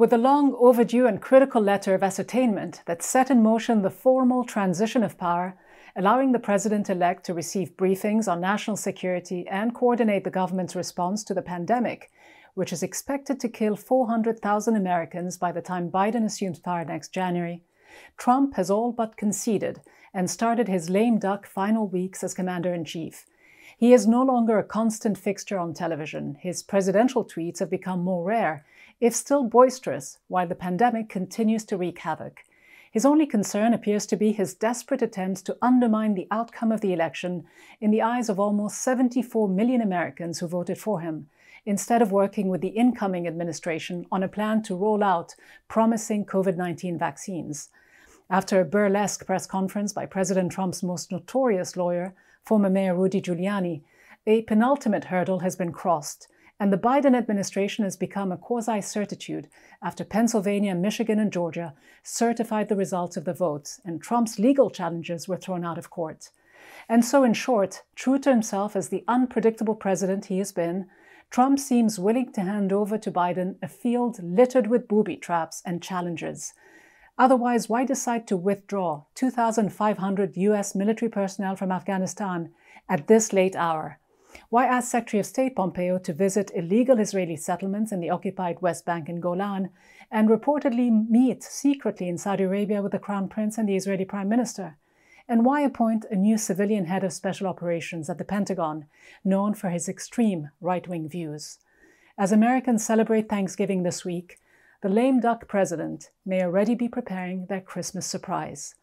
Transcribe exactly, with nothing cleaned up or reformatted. with a long overdue and critical letter of ascertainment that set in motion the formal transition of power, allowing the president-elect to receive briefings on national security and coordinate the government's response to the pandemic, which is expected to kill four hundred thousand Americans by the time Biden assumes power next January, Trump has all but conceded and started his lame duck final weeks as commander-in-chief. He is no longer a constant fixture on television. His presidential tweets have become more rare, if still boisterous, while the pandemic continues to wreak havoc. His only concern appears to be his desperate attempts to undermine the outcome of the election in the eyes of almost seventy-four million Americans who voted for him, instead of working with the incoming administration on a plan to roll out promising COVID nineteen vaccines. After a burlesque press conference by President Trump's most notorious lawyer, former Mayor Rudy Giuliani, a penultimate hurdle has been crossed, and the Biden administration has become a quasi-certitude after Pennsylvania, Michigan, and Georgia certified the results of the votes, and Trump's legal challenges were thrown out of court. And so, in short, true to himself as the unpredictable president he has been, Trump seems willing to hand over to Biden a field littered with booby traps and challenges. Otherwise, why decide to withdraw two thousand five hundred U S military personnel from Afghanistan at this late hour? Why ask Secretary of State Pompeo to visit illegal Israeli settlements in the occupied West Bank and Golan, and reportedly meet secretly in Saudi Arabia with the Crown Prince and the Israeli Prime Minister? And why appoint a new civilian head of special operations at the Pentagon, known for his extreme right-wing views? As Americans celebrate Thanksgiving this week, the lame duck president may already be preparing their Christmas surprise.